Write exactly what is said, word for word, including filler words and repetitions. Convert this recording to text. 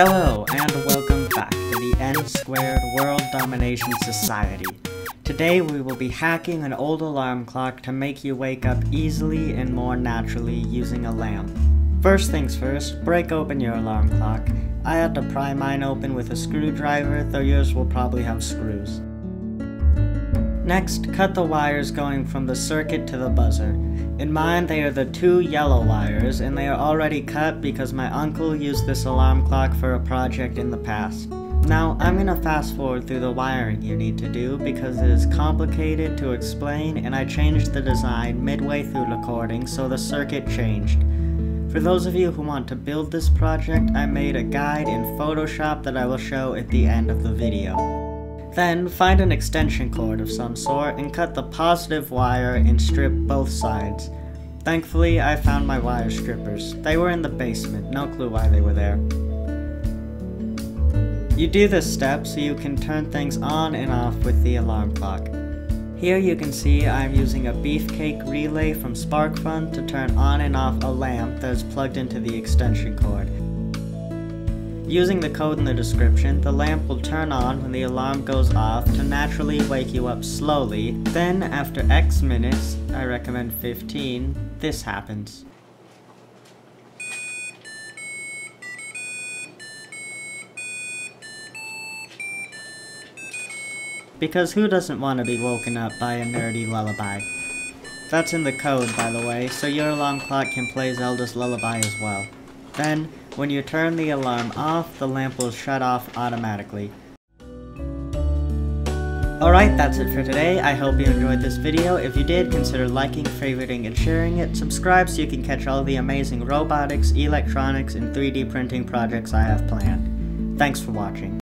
Hello, and welcome back to the N Squared World Domination Society. Today we will be hacking an old alarm clock to make you wake up easily and more naturally using a lamp. First things first, break open your alarm clock. I had to pry mine open with a screwdriver, though yours will probably have screws. Next, cut the wires going from the circuit to the buzzer. In mine, they are the two yellow wires, and they are already cut because my uncle used this alarm clock for a project in the past. Now, I'm gonna fast forward through the wiring you need to do because it is complicated to explain, and I changed the design midway through recording, so the circuit changed. For those of you who want to build this project, I made a guide in Photoshop that I will show at the end of the video. Then, find an extension cord of some sort and cut the positive wire and strip both sides. Thankfully, I found my wire strippers. They were in the basement, no clue why they were there. You do this step so you can turn things on and off with the alarm clock. Here you can see I'm using a Beefcake relay from SparkFun to turn on and off a lamp that is plugged into the extension cord. Using the code in the description, the lamp will turn on when the alarm goes off to naturally wake you up slowly. Then, after X minutes, I recommend fifteen, this happens. Because who doesn't want to be woken up by a nerdy lullaby? That's in the code, by the way, so your alarm clock can play Zelda's Lullaby as well. Then, when you turn the alarm off, the lamp will shut off automatically. Alright, that's it for today. I hope you enjoyed this video. If you did, consider liking, favoriting, and sharing it. Subscribe so you can catch all the amazing robotics, electronics, and three D printing projects I have planned. Thanks for watching.